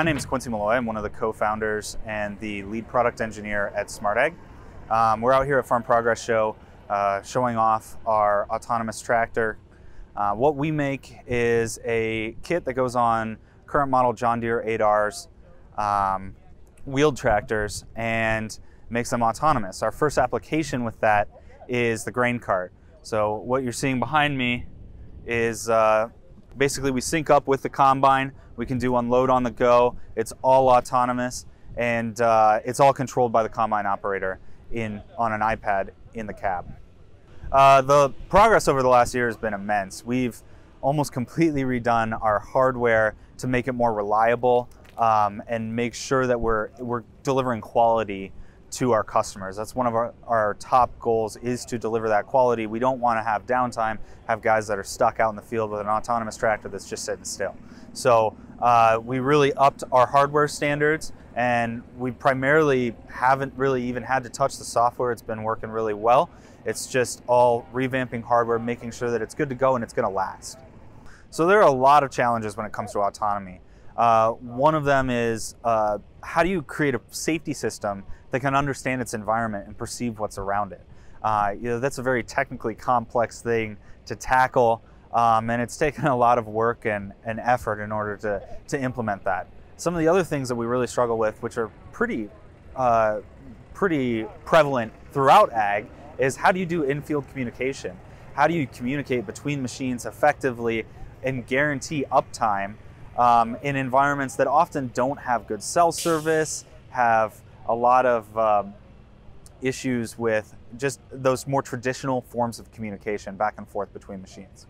My name is Quincy Malloy. I'm one of the co-founders and the lead product engineer at Smart Ag. We're out here at Farm Progress Show showing off our autonomous tractor. What we make is a kit that goes on current model John Deere 8Rs wheeled tractors and makes them autonomous. Our first application with that is the grain cart. So what you're seeing behind me is basically we sync up with the combine. We can do unload on the go. It's all autonomous, and it's all controlled by the combine operator on an iPad in the cab. The progress over the last year has been immense. We've almost completely redone our hardware to make it more reliable and make sure that we're delivering quality to our customers. That's one of our top goals, is to deliver that quality. We don't want to have downtime, have guys that are stuck out in the field with an autonomous tractor that's just sitting still. So we really upped our hardware standards, and we primarily haven't really even had to touch the software. It's been working really well. It's just all revamping hardware, making sure that it's good to go and it's going to last. So there are a lot of challenges when it comes to autonomy. One of them is how do you create a safety system that can understand its environment and perceive what's around it? That's a very technically complex thing to tackle, and it's taken a lot of work and effort in order to implement that. Some of the other things that we really struggle with, which are pretty prevalent throughout ag, is how do you do in-field communication? How do you communicate between machines effectively and guarantee uptime in environments that often don't have good cell service, have a lot of issues with just those more traditional forms of communication back and forth between machines.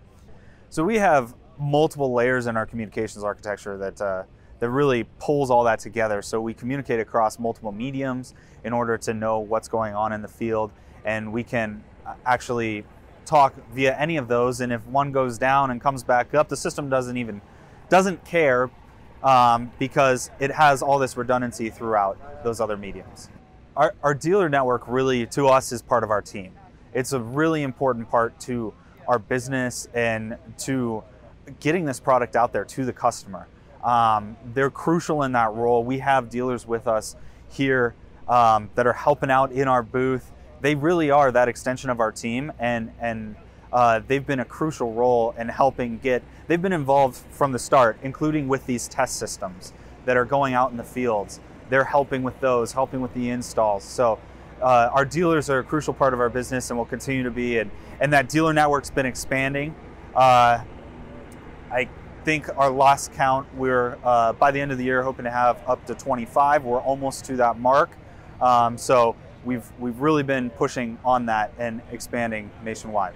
So we have multiple layers in our communications architecture that really pulls all that together. So we communicate across multiple mediums in order to know what's going on in the field, and we can actually talk via any of those. And if one goes down and comes back up, the system doesn't care because it has all this redundancy throughout those other mediums. Our dealer network really, to us, is part of our team. It's a really important part to our business and to getting this product out there to the customer. They're crucial in that role. We have dealers with us here that are helping out in our booth. They really are that extension of our team, and they've been a crucial role in helping they've been involved from the start, including with these test systems that are going out in the fields. They're helping with those, helping with the installs. So our dealers are a crucial part of our business and will continue to be, and that dealer network's been expanding. I think our last count, we're by the end of the year hoping to have up to 25. We're almost to that mark. So we've really been pushing on that and expanding nationwide.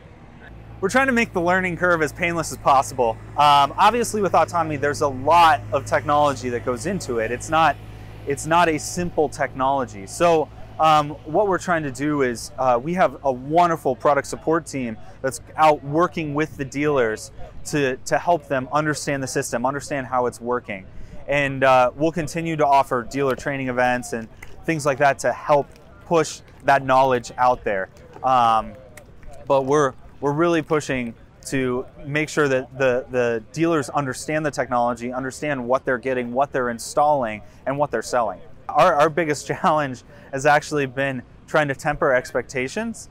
We're trying to make the learning curve as painless as possible. Obviously, with autonomy, there's a lot of technology that goes into it. It's not a simple technology. So what we're trying to do is we have a wonderful product support team that's out working with the dealers to help them understand the system, understand how it's working. And we'll continue to offer dealer training events and things like that to help push that knowledge out there. But we're really pushing to make sure that the dealers understand the technology, understand what they're getting, what they're installing, and what they're selling. Our biggest challenge has actually been trying to temper expectations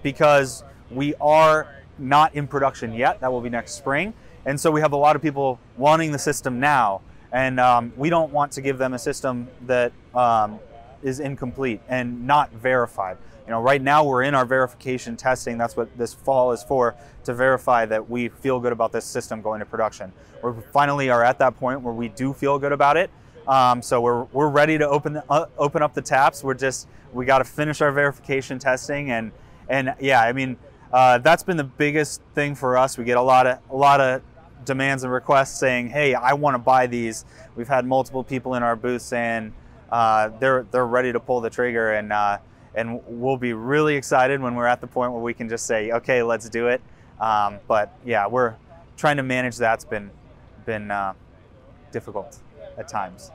because we are not in production yet. That will be next spring. And so we have a lot of people wanting the system now, and we don't want to give them a system that is incomplete and not verified. You know, right now we're in our verification testing. That's what this fall is for, to verify that we feel good about this system going to production. We finally are at that point where we do feel good about it. So we're ready to open up the taps. We got to finish our verification testing, and yeah, I mean that's been the biggest thing for us. We get a lot of demands and requests saying, "Hey, I want to buy these." We've had multiple people in our booth saying they're ready to pull the trigger, and we'll be really excited when we're at the point where we can just say, okay, let's do it. But yeah, we're trying to manage that's been difficult at times.